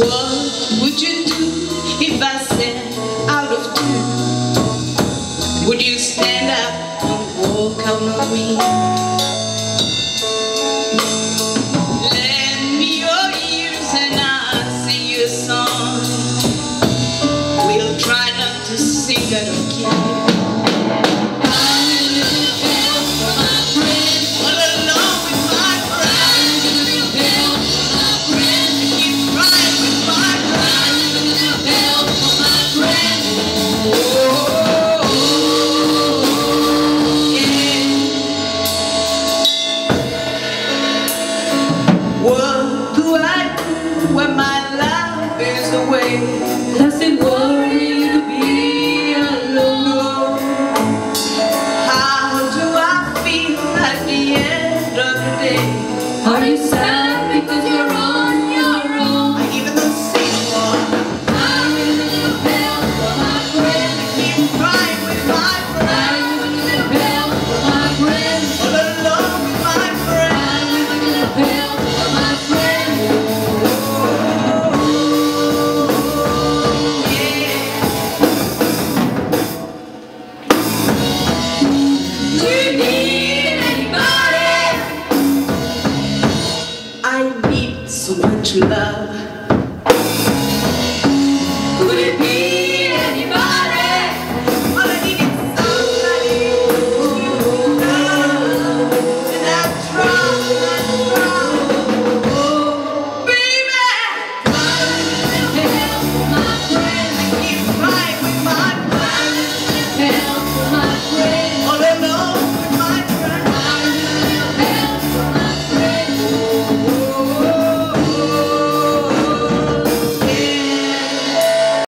What would you do if I said out of tune? Would you stand up and walk out on me? Lend me your ears and I'll sing you a song. We'll try not to sing out of key. When my love is away, does it worry to be alone? How do I feel at the end of the day? Are you sad because you're wrong?